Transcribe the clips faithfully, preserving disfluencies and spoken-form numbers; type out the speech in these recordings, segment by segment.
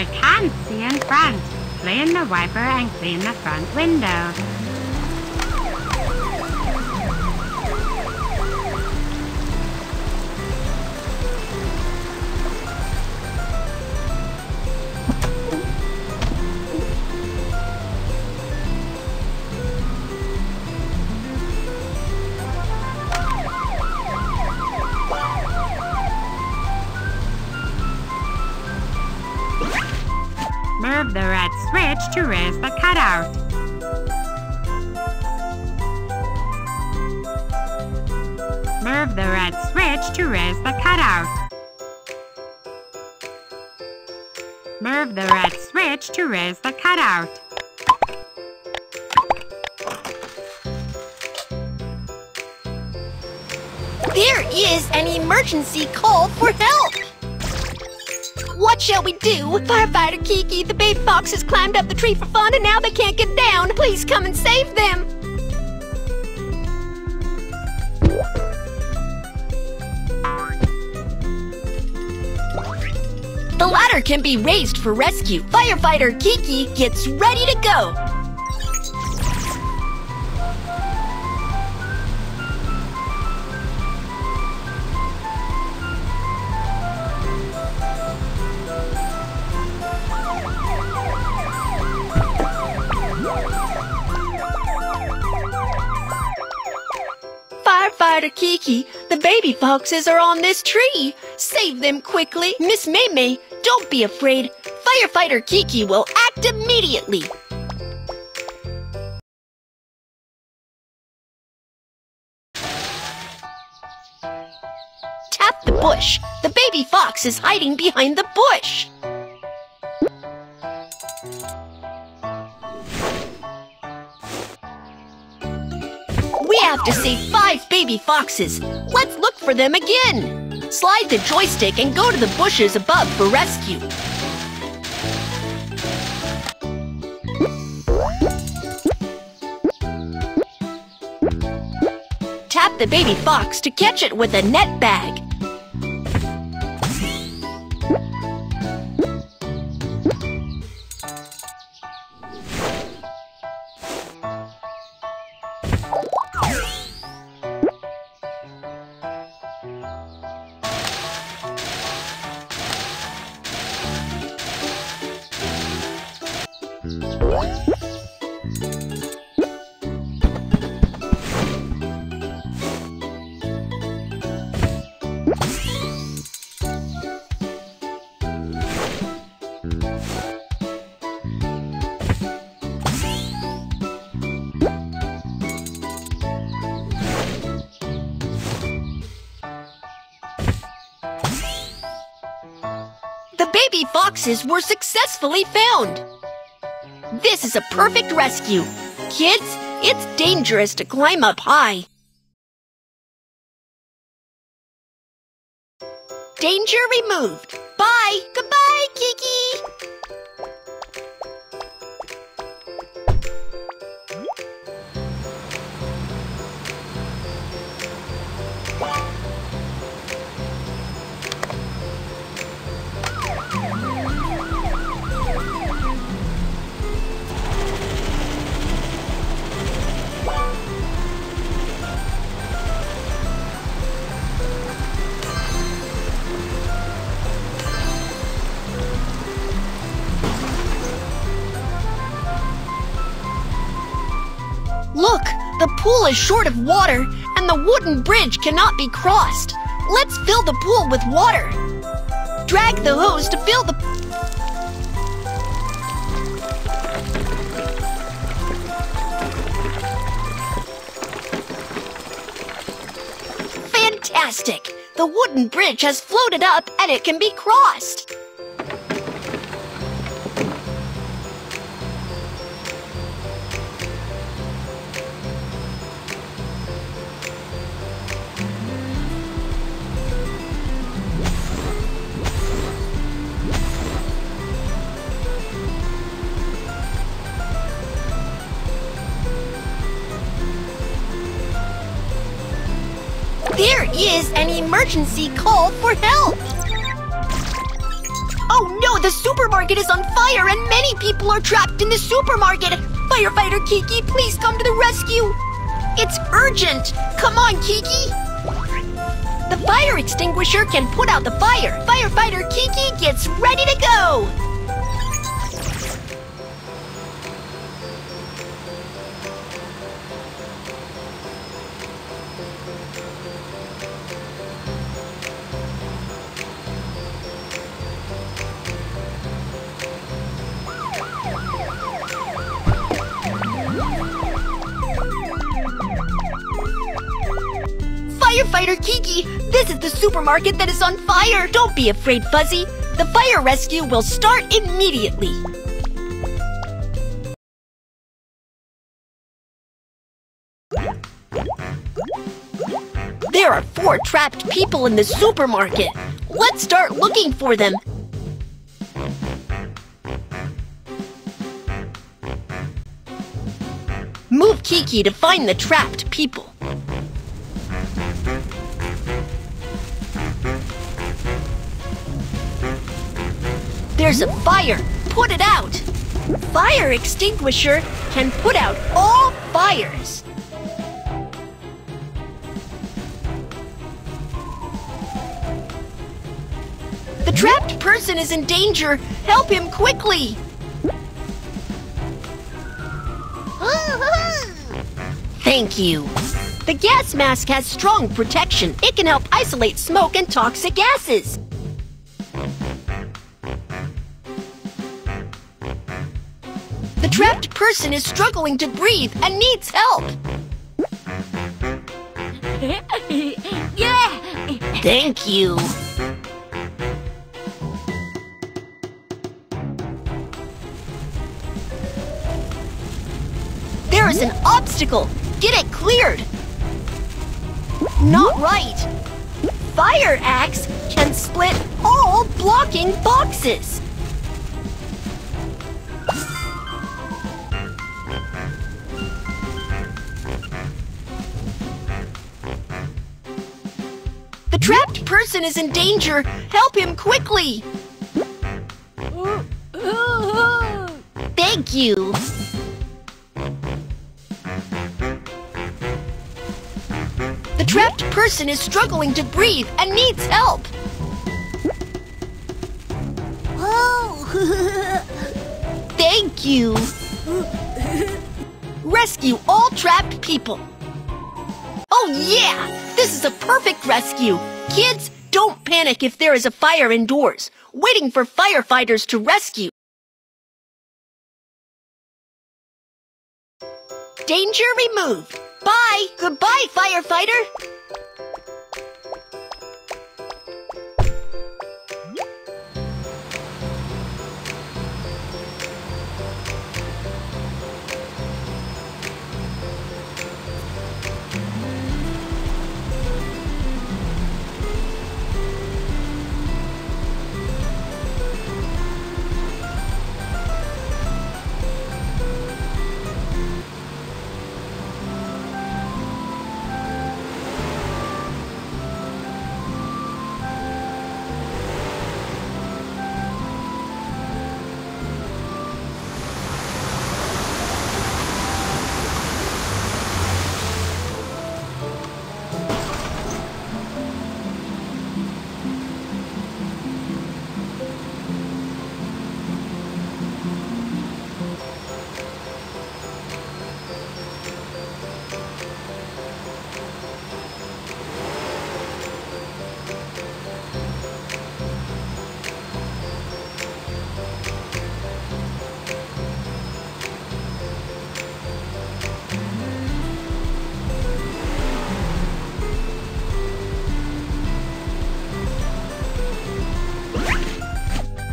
I can't see in front. Clean the wiper and clean the front window. Move the red switch to raise the cutout. Move the red switch to raise the cutout. Move the red switch to raise the cutout. There is an emergency call for help! What shall we do? Firefighter Kiki, the baby fox has climbed up the tree for fun and now they can't get down. Please come and save them. The ladder can be raised for rescue. Firefighter Kiki gets ready to go. Firefighter Kiki, the baby foxes are on this tree. Save them quickly. Miss May May, don't be afraid. Firefighter Kiki will act immediately. Tap the bush. The baby fox is hiding behind the bush. We have to save five baby foxes. Let's look for them again. Slide the joystick and go to the bushes above for rescue. Tap the baby fox to catch it with a net bag. Baby foxes were successfully found. This is a perfect rescue. Kids, it's dangerous to climb up high. Danger removed. Bye. Goodbye, Kiki. Look, the pool is short of water, and the wooden bridge cannot be crossed. Let's fill the pool with water. Drag the hose to fill the... Fantastic! The wooden bridge has floated up, and it can be crossed. There is an emergency call for help! Oh no, the supermarket is on fire and many people are trapped in the supermarket! Firefighter Kiki, please come to the rescue! It's urgent! Come on, Kiki! The fire extinguisher can put out the fire! Firefighter Kiki gets ready to go! Firefighter Kiki, this is the supermarket that is on fire! Don't be afraid, Fuzzy! The fire rescue will start immediately! There are four trapped people in the supermarket! Let's start looking for them! Move Kiki to find the trapped people! There's a fire! Put it out! Fire extinguisher can put out all fires! The trapped person is in danger! Help him quickly! Thank you! The gas mask has strong protection. It can help isolate smoke and toxic gases! The trapped person is struggling to breathe and needs help! Thank you! There is an obstacle! Get it cleared! Not right! Fire axe can split all blocking boxes! The trapped person is in danger! Help him quickly! Thank you! The trapped person is struggling to breathe and needs help! Thank you! Rescue all trapped people! Oh yeah! This is a perfect rescue! Kids, don't panic if there is a fire indoors. Waiting for firefighters to rescue. Danger removed. Bye! Goodbye, firefighter!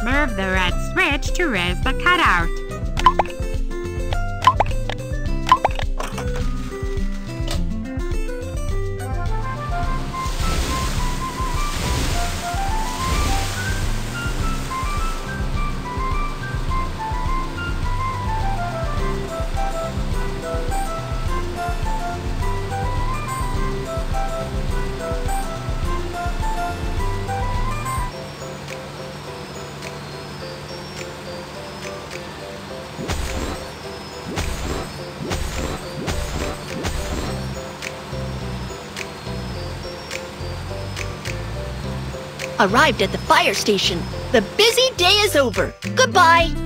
Move the red switch to raise the cutout. Arrived at the fire station. The busy day is over. Goodbye.